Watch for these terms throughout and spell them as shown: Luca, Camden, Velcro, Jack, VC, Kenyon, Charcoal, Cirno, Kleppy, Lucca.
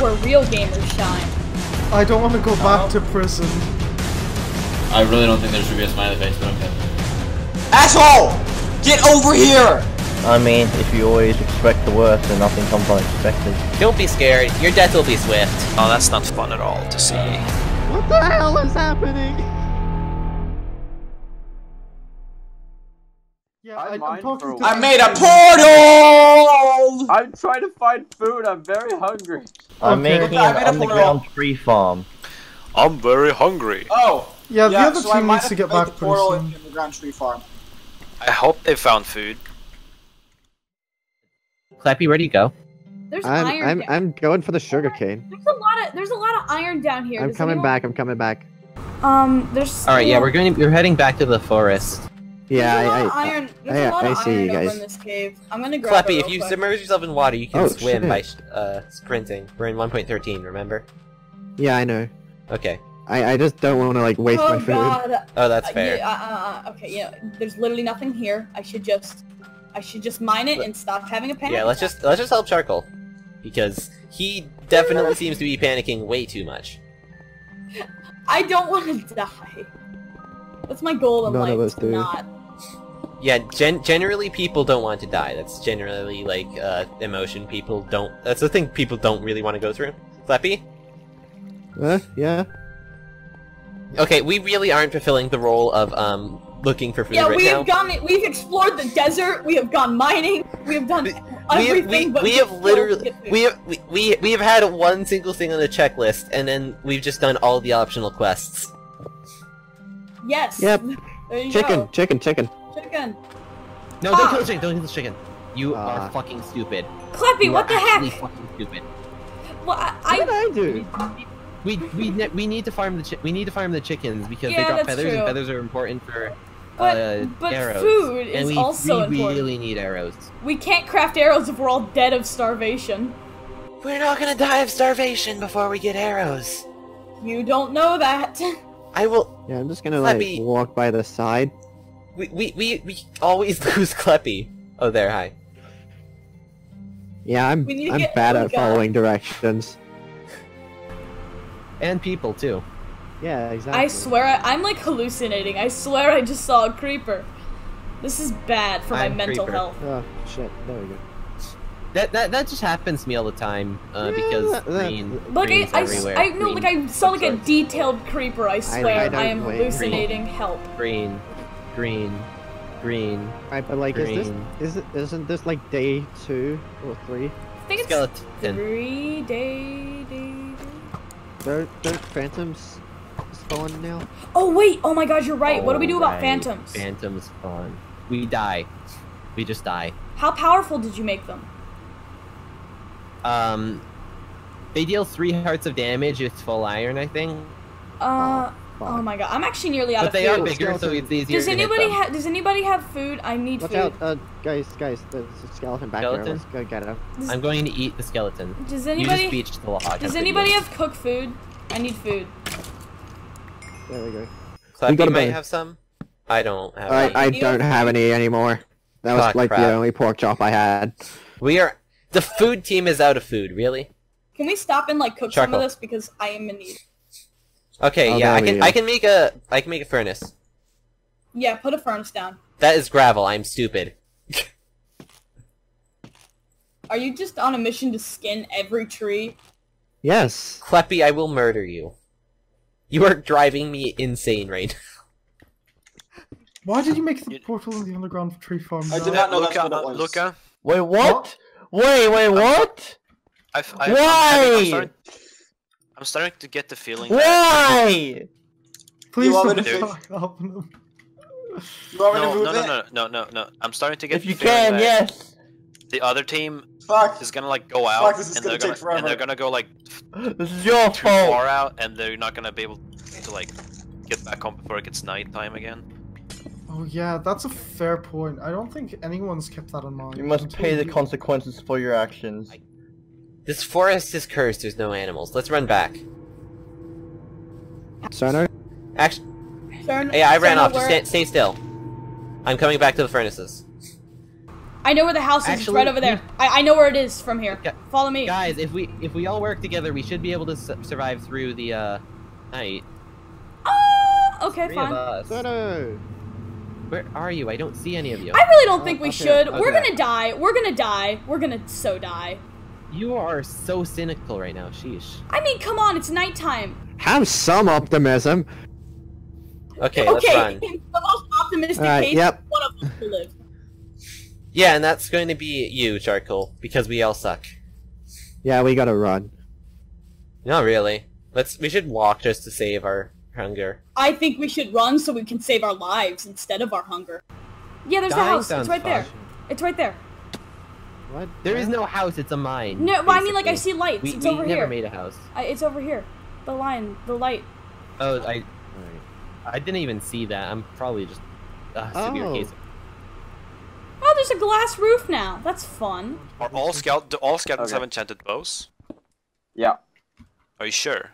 where real gamers shine. I don't want to go back to prison. I really don't think there should be a smiley face, but okay. Asshole! Get over here! I mean, if you always expect the worst, then nothing comes unexpected. Don't be scared, your death will be swift. Oh, that's not fun at all to see. What the hell is happening? Yeah, I'm talking to I made a portal! I'm trying to find food, I'm very hungry. I'm making an underground tree farm. I'm very hungry. Oh! Yeah, the other team needs to get back to portal in the underground tree farm. I hope they found food. Kleppy, where do you go? There's iron. I'm going for the sugarcane. There's a lot of iron down here. I'm coming back. I'm coming back. There's. All right, yeah, we're going. You're heading back to the forest. Yeah, I see you guys. In this cave. I'm gonna grab Kleppy, if you submerge yourself in water, you can swim by sprinting. We're in 1.13, remember? Yeah, I know. Okay. I just don't want to like waste my food. God. Oh, that's fair. Okay, yeah. There's literally nothing here. I should just mine it and stop having a panic. Yeah, let's just help Charcoal, because he definitely seems to be panicking way too much. I don't want to die. That's my goal in life. To not. Yeah, generally people don't want to die. That's generally like emotion people don't. That's the thing people don't really want to go through. Kleppy? Yeah. Okay, we really aren't fulfilling the role of looking for food right now. Yeah, we've explored the desert, we have gone mining, we have done everything but we have had one single thing on the checklist, and then we've just done all the optional quests. Yes. Yep. Chicken. No, don't kill the chicken, don't kill the chicken. You are fucking stupid. Kleppy, what the heck? You are fucking stupid. Well, what did I do? We need to farm the chickens because they drop feathers and feathers are important for but arrows. Food is also important. We really need arrows. We can't craft arrows if we're all dead of starvation. We're not gonna die of starvation before we get arrows. You don't know that. I will. Yeah, I'm just gonna like walk by the side. We always lose Kleppy. Oh, there. Hi. Yeah, I'm bad at following directions. And people, too. Yeah, exactly. I swear, I'm like hallucinating. I swear I just saw a creeper. This is bad for my mental health. Oh, shit. There we go. That just happens to me all the time, because green's everywhere. I saw like a detailed creeper, I swear. I am hallucinating. Green. Help. Green. Alright, but like, green. Isn't this like day 2 or 3? I think it's 3 days. Don't phantoms spawn now? Oh wait! Oh my god, you're right! What do we do about phantoms? Phantoms spawn. We die. We just die. How powerful did you make them? They deal 3 hearts of damage with full iron, I think. Oh my god, I'm actually nearly out of food. But they are bigger, so it's easier to hit them. Does anybody have food? I need food. Watch out, guys, there's a skeleton back there. Let's go get him. I'm going to eat the skeleton. Does anybody? You just beached the log. Does anybody have cooked food? I need food. There we go. Kleppy might have some? I don't have any. I don't have any anymore. That was like the only pork chop I had. The food team is out of food, really? Can we stop and like cook some of this, because I am in need. Okay, yeah, I can make a furnace. Yeah, put a furnace down. That is gravel. I'm stupid. Are you just on a mission to skin every tree? Yes. Kleppy, I will murder you. You are driving me insane right now. Why did you make the portal in the underground tree farm? I did not know that was. Lucca. Wait, what? Wait, what? Why? I'm starting to get the feeling. Why? Please don't help them. No. I'm starting to get. If the feeling that yes. The other team is gonna like go out, and they're gonna go like this is your too fault. Far out, and they're not gonna be able to like get back home before it gets night time again. Oh yeah, that's a fair point. I don't think anyone's kept that in mind. You must pay the consequences for your actions. This forest is cursed, there's no animals. Let's run back. Cirno? Actually... Cirno, yeah, I ran off. Just stay still. I'm coming back to the furnaces. I know where the house is. Actually, it's right over there. I know where it is from here. Follow me. Guys, if we all work together, we should be able to survive through the night. Oh, okay, fine. Where are you? I don't see any of you. I really don't think we should. Okay. We're gonna die. We're gonna die. We're gonna so die. You are so cynical right now. Sheesh. I mean, come on. It's nighttime. Have some optimism. Okay, let's run. Okay, the most optimistic case, one of us will live. Yeah, and that's going to be you, Charcoal, because we all suck. Yeah, we gotta run. Not really. We should walk just to save our hunger. I think we should run so we can save our lives instead of our hunger. Yeah, there's a house. It's right there. It's right there. What? There is no house. It's a mine. No, well, I mean, like, I see lights. It's over here. We never made a house. It's over here. The line. The light. Oh, I didn't even see that. I'm probably just severe case. Oh, there's a glass roof now. That's fun. Are all skeletons have enchanted bows? Yeah. Are you sure?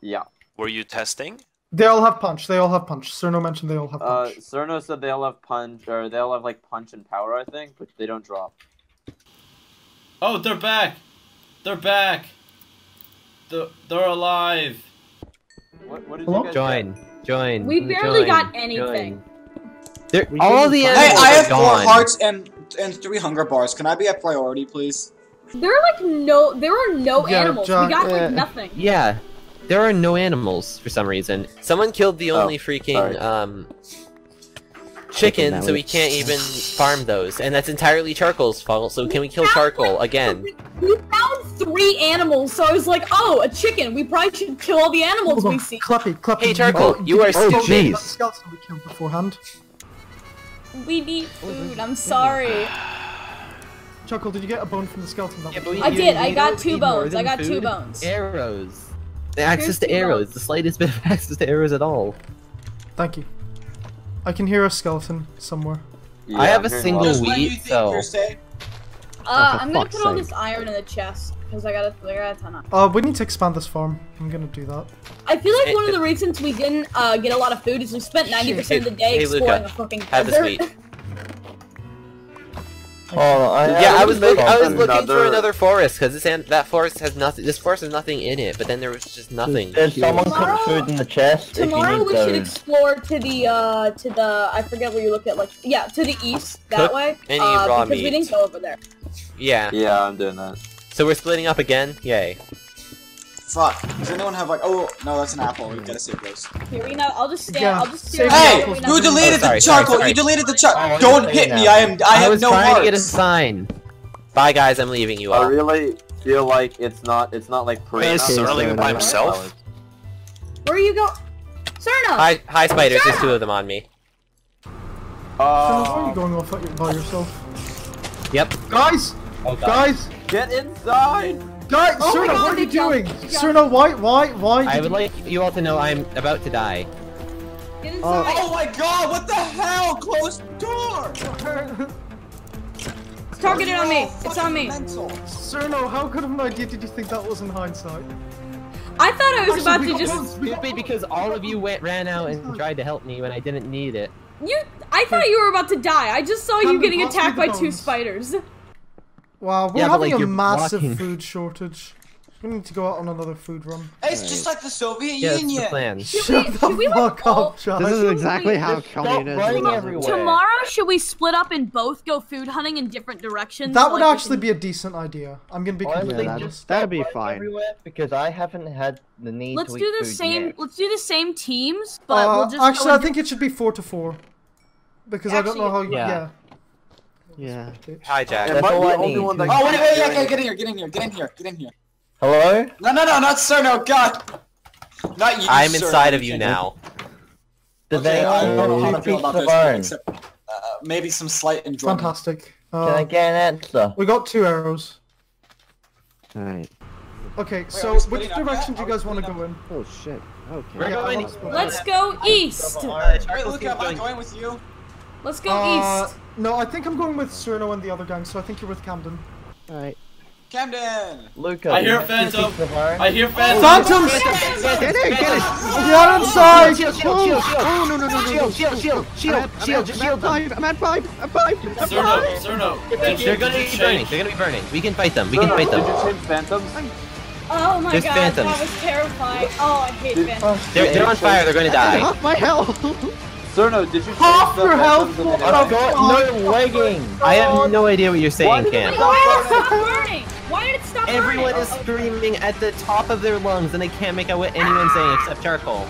Yeah. Were you testing? They all have punch. They all have punch. Cirno mentioned they all have punch. Cirno said they all have punch, or they all have like punch and power, I think, but they don't drop. Oh, they're back. They're back. They're alive. What did you guys join. We barely got anything. All the enemies I have 4 hearts and 3 hunger bars. Can I be at priority, please? There are like there are no animals. We got like nothing. Yeah, there are no animals for some reason. Someone killed the only freaking chicken, so we can't even farm those, and that's entirely Charcoal's fault. So can we kill Charcoal again? We found 3 animals, so I was like, oh, a chicken. We probably should kill all the animals we see. Kleppy. Hey, Charcoal, you are stupid. We killed beforehand. We need food, I'm sorry. Chuckle, did you get a bone from the skeleton? I did, I got 2 bones, I got 2 bones. Arrows. Access to arrows, the slightest bit of access to arrows at all. Thank you. I can hear a skeleton somewhere. Yeah, I have a single wheat, so... I'm gonna put all this iron in the chest, because I gotta figure out a ton of... We need to expand this farm. I'm gonna do that. I feel like one of the reasons we didn't get a lot of food is we spent 90% of the day exploring a fucking desert. I was looking for another forest because that forest has nothing. This forest has nothing in it, but then there was just nothing. There's someone cooked food in the chest. Tomorrow if you need we should explore to the I forget where you looked at, like, yeah, to the east that way. Any raw because meat. We didn't go over there. Yeah. Yeah, I'm doing that. So we're splitting up again. Yay. Fuck. Does anyone have like? Oh no, that's an apple. We gotta save those. Here we know. I'll just stand. Yeah. I'll just stand. Hey, you deleted the Charcoal. You deleted the Charcoal. Don't hit me. I have no heart. I was trying to get a sign. Bye guys. I'm leaving you all. I really feel like it's not like. Is Cirno leaving by himself? Where are you going, Cirno? Hi, spiders. There's 2 of them on me. Are you going off by yourself? Yep. Guys. Guys, get inside. Guys, oh Cirno, what are you doing? Cirno, why? I would like you all to know I'm about to die. Get inside. Oh my god, what the hell? Closed door! It's targeted on me. It's on me. Mental. Cirno, how good of an idea did you think that was in hindsight? I thought I was about to just... stupid because all of you ran out and tried to help me when I didn't need it. I thought you were about to die. I just saw you getting attacked by 2 spiders. Wow, we're having a massive food shortage. We need to go out on another food run. It's just like the Soviet Union. That's the plan. Shut the fuck up, Josh. This is exactly how communism is. Tomorrow, should we split up and both go food hunting in different directions? That would actually be a decent idea. I'm gonna be completely honest. That'd be fine. Because I haven't had the need to eat food yet. Let's do the same teams, but we'll just actually, I think it should be 4-4. Because I don't know how. Yeah. Yeah. Hi, Jack. That's all I need. Wait, get in here. Hello? No, not Cirno, God! Not you, I'm inside of you now. Okay, I don't know how to feel about this, except maybe some slight enjoyment. Fantastic. Can I get an answer? We got 2 arrows. Alright. Okay, so which direction do you guys want to go in? Oh, shit. Okay. We're going east. Let's go east! Alright, Luca, am I going with you? Let's go east. No, I think I'm going with Cirno and the other gang, so I think you're with Camden. Alright. Camden! Luca! I hear Phantom! I hear Phantom! Phantom! Get it! Get it! The other side! Shield! Shield! Oh no no no! Shield! Shield! Shield! Shield! Shield! Just shield! I'm at 5! I'm 5! Cirno! Cirno! They're gonna be burning! They're gonna be burning! We can fight them! We can fight them! Did you change Phantoms? Oh my god! That was terrifying! Oh, I hate Phantoms! They're on fire! They're gonna die! Half my health! Cirno, did you change Phantoms? Oh god! No lagging! I have no idea what you're saying, Cam. Why did it stop? Everyone is screaming at the top of their lungs and they can't make out what anyone's saying except Charcoal.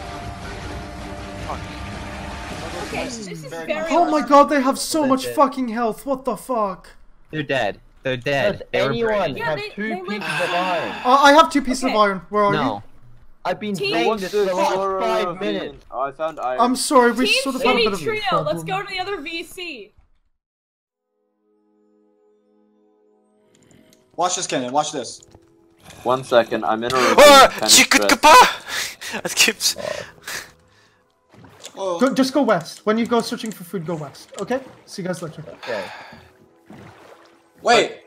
Okay, this is very oh my god, they have so much fucking health. What the fuck? They're dead. They're dead. They anyone have two pieces of iron? I have 2 pieces of iron. Where are you? I've been saying this for the last 5 minutes. Oh, I found iron. I'm sorry, we sort of had a bit of a problem. Let's go to the other VC. Watch this, Kenyon. Watch this. 1 second, I'm in a room. That keeps. Go, just go west. When you go searching for food, go west. Okay? See you guys later. Okay. Wait.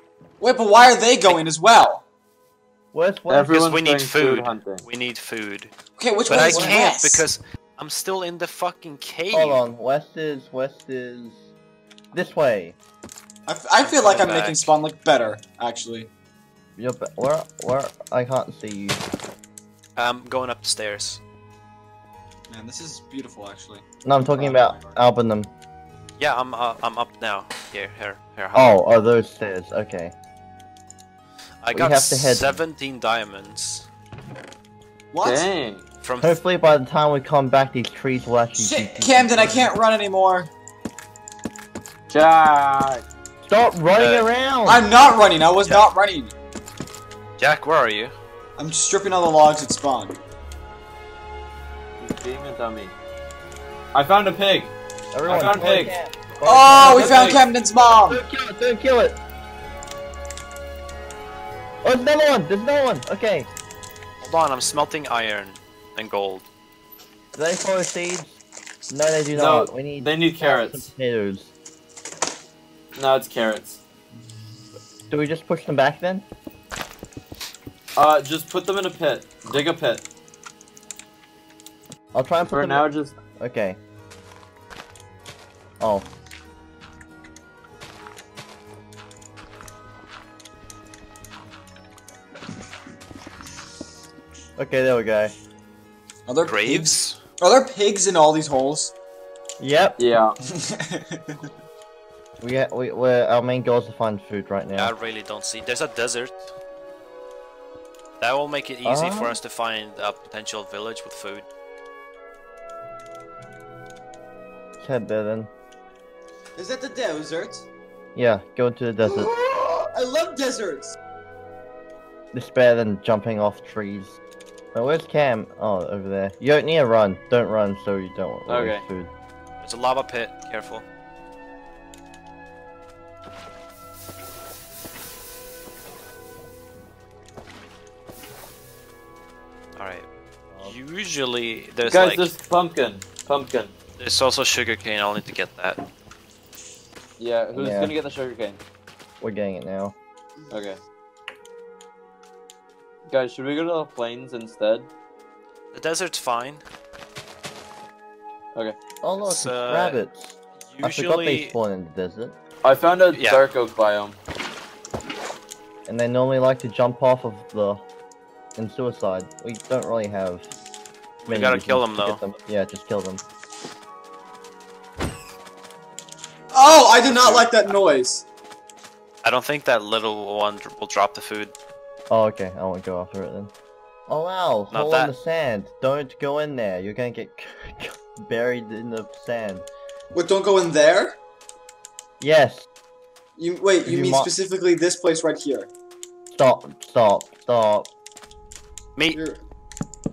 Wait, but why are they going as well? What? Because we need food. We need food. Okay, which one is west? But I can't because I'm still in the fucking cave. Hold on. West is this way. I feel like I'm making spawn look better, actually. Yep, yeah, where, I can't see you. I'm going up the stairs. Man, this is beautiful, actually. No, I'm talking about helping them. Yeah, I'm up now. Here. Oh, those stairs, okay. I got 17 diamonds. What? Dang. From hopefully by the time we come back, these trees will actually- Shit, Camden, I can't run anymore! Jack! Stop running around! I'm not running, I was not running! Jack, where are you? I'm stripping all the logs at spawn. He's being a dummy. I found a pig! Everyone, I found a pig! Oh, we found Camden's mom! Don't kill it, don't kill it! Oh, there's another one! Okay. Hold on, I'm smelting iron and gold. Do they throw seeds? No, they do not. We need carrots. Potatoes. No, it's carrots. Do we just push them back then? Just put them in a pit. Dig a pit. I'll try and put them now in... just... Okay. Oh. Okay, there we go. Are there graves? Are there pigs in all these holes? Yep. Yeah. Our main goal is to find food right now. I really don't see. There's a desert. That will make it easy for us to find a potential village with food. Let's head there then. Is that the desert? Yeah, go to the desert. I love deserts! It's better than jumping off trees. Now, where's Cam? Oh, over there. You don't need to run. Don't run so you don't waste food. It's a lava pit. Careful. Alright. Usually there's guys, like... Guys, there's pumpkin. There's also sugarcane, I'll need to get that. Yeah, who's gonna get the sugarcane? We're getting it now. Okay. Guys, should we go to the plains instead? The desert's fine. Okay. Oh look, it's rabbits. Usually... I forgot they spawn in the desert. I found a dark oak biome. And they normally like to jump off of the... And suicide. We don't really have. We gotta kill them though. Yeah, just kill them. Oh, I do not like that noise. I don't think that little one will drop the food. Oh, okay. I won't go after it then. Oh wow! Hole in the sand. Don't go in there. You're gonna get buried in the sand. What? Don't go in there. Yes. You mean specifically this place right here? Stop. Me.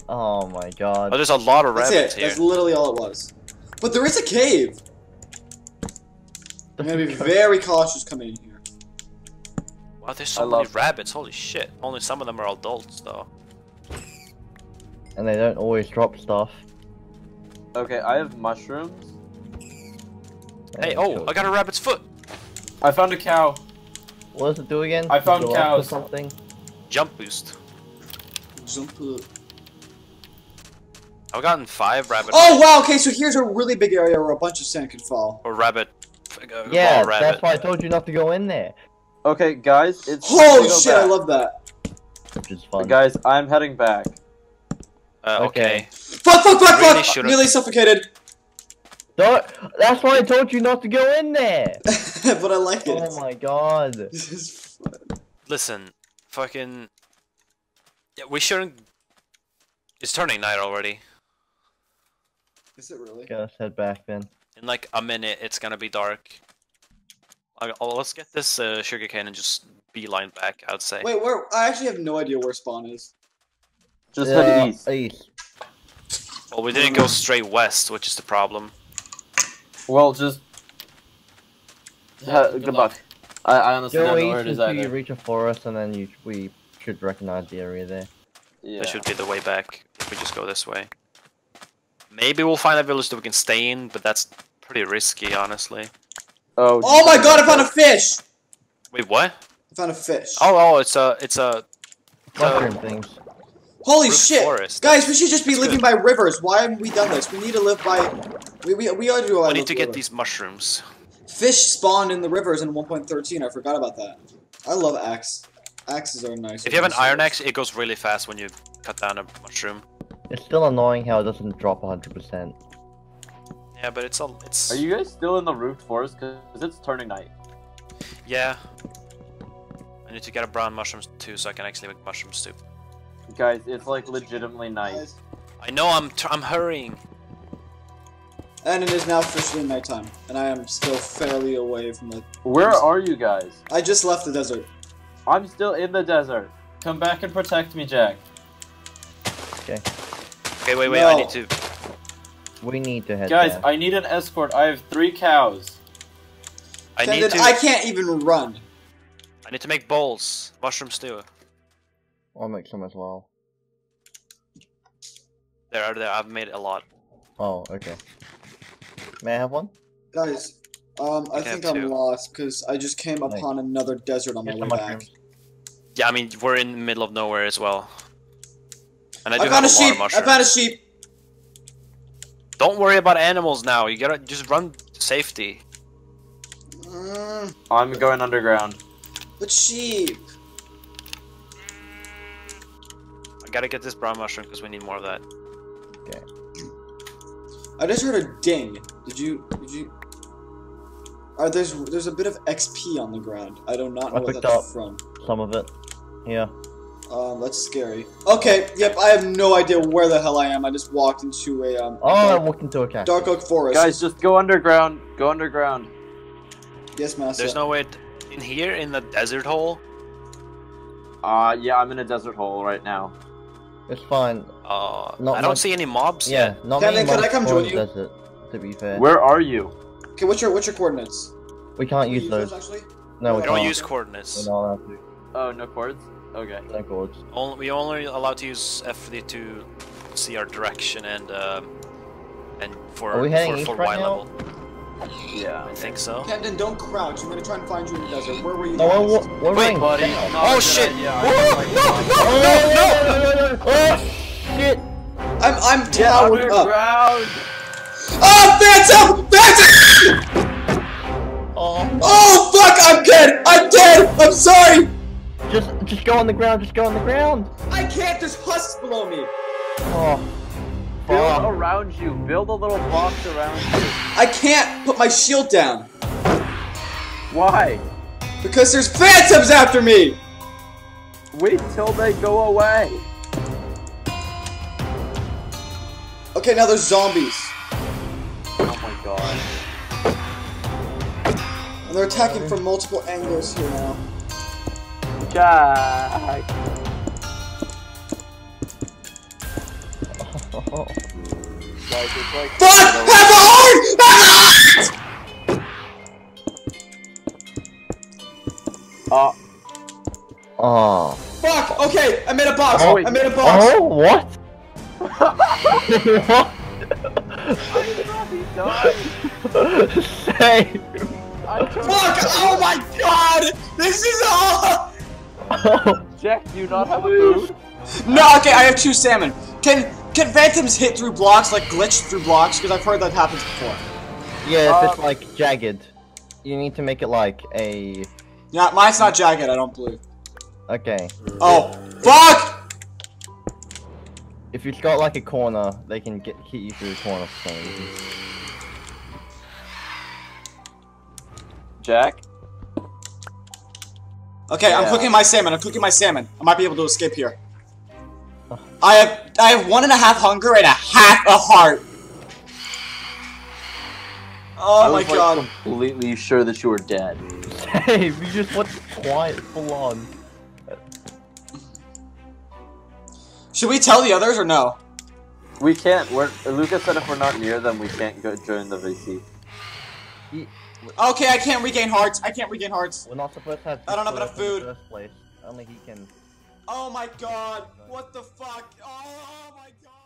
Oh my god. Oh, there's a lot of rabbits here. That's literally all it was. But there is a cave! I'm gonna be very cautious coming in here. Wow, there's so many rabbits, holy shit. Only some of them are adults, though. And they don't always drop stuff. Okay, I have mushrooms. Hey, I got a rabbit's foot! I found a cow. What does it do again? I found cows. Or something. Jump boost. Jump up. I've gotten 5 rabbit. Oh wow! Okay, so here's a really big area where a bunch of sand can fall. Or rabbit. Yeah, rabbit. That's why I told you not to go in there. Okay, guys, it's. Holy shit! Back. I love that. Which is fun. But guys, I'm heading back. Okay. Fuck! Fuck! Fuck! Really fuck! Nearly suffocated. Don't, that's why I told you not to go in there. But I like it. Oh my god. This is fun. Listen, fucking. Yeah, we shouldn't. It's turning night already. Is it really? Yeah, let's head back then. In like a minute, it's gonna be dark. Let's get this sugarcane and just beeline back. I'd say. Wait, where? I actually have no idea where spawn is. Just head east. Well, we didn't go straight west, which is the problem. Well, just good luck. I honestly don't know where it is either. You reach a forest, and then we should recognize the area there. Yeah. That should be the way back if we just go this way. Maybe we'll find a village that we can stay in, but that's pretty risky, honestly. Oh! Oh my God! I found a fish. Wait, what? I found a fish. Oh, it's a. Mushroom things. Holy shit! Forest. Guys, we should just be living by rivers. Why haven't we done this? We need to live by. We are doing. I need to get these mushrooms. Fish spawned in the rivers in 1.13. I forgot about that. I love axe. Axes are nice. If you have an iron axe, it goes really fast when you cut down a mushroom. It's still annoying how it doesn't drop 100%. Yeah, but it's all. It's. Are you guys still in the roofed forest? Cause it's turning night. Yeah. I need to get a brown mushroom too, so I can actually make mushroom soup. Guys, it's like legitimately nice. I know. I'm hurrying. And it is now officially nighttime, and I am still fairly away from the. Where are you guys? I just left the desert. I'm still in the desert. Come back and protect me, Jack. Okay. Okay, wait. No. I need to. We need to head. Guys, down. I need an escort. I have 3 cows. I can't even run. I need to make bowls. Mushroom stew. I'll make some as well. There. I've made a lot. Oh, okay. May I have one? Guys, I think I'm lost because I just came upon another desert on my way back. Yeah, I mean we're in the middle of nowhere as well. And I do have a lot of mushrooms. I found a sheep. Don't worry about animals now. You gotta just run to safety. I'm going underground. But sheep. I gotta get this brown mushroom because we need more of that. Okay. I just heard a ding. Did you? Alright, there's a bit of XP on the ground. I do not know what that's from. Some of it. Yeah. That's scary. Okay. Yep. I have no idea where the hell I am. I just walked into a I walked into a dark oak forest. Guys, just go underground. Go underground. Yes, master. There's no way in here in the desert hole. Yeah, I'm in a desert hole right now. It's fine. I don't see any mobs. Yeah, not many mobs. Can I come join you? Desert, to be fair. Where are you? Okay, what's your coordinates? We can't use those. No, we don't use coordinates. We're not allowed to. Oh, no cords? Okay. No cords. We're only allowed to use FD to see our direction and for Y level. Yeah, I think so. Camden, don't crouch. I'm gonna try and find you in the desert. Where were you? No, wait, buddy. Oh shit! No! Oh shit! I'm towered up. Oh, Phantom! Oh fuck! I'm dead. I'm dead. I'm sorry. Just go on the ground. Just go on the ground. I can't. There's husks below me. Oh. Build around you. Build a little box around you. I can't put my shield down. Why? Because there's phantoms after me! Wait till they go away. Okay, now there's zombies. Oh my god. And they're attacking from multiple angles here now. God. Oh. Guys, it's like fuck! Have a heart! Have a heart! Oh. Fuck! Okay, I made a box. Oh, I made a box. Oh, what? What? Save. Fuck! Oh my god! This is all! Jack, do you not have a food? No, okay, I have 2 salmon. Can phantoms hit through blocks, like glitch through blocks? Because I've heard that happens before. Yeah, if it's like jagged. You need to make it like a... Yeah, mine's not jagged, I don't believe. Okay. Oh, fuck! If you've got like a corner, they can hit you through the corner for some reason. Jack? Okay, yeah. I'm cooking my salmon, I might be able to escape here. I have 1.5 hunger and 1/2 a heart. Oh my god. I was completely sure that you were dead. Hey, we just went quiet full on. Should we tell the others or no? We can't. Luca said if we're not near them, we can't go join the VC. Okay, I can't regain hearts. We're not supposed to have. I don't have enough food. In the first place. Only he can. Oh my god, what the fuck? Oh my god.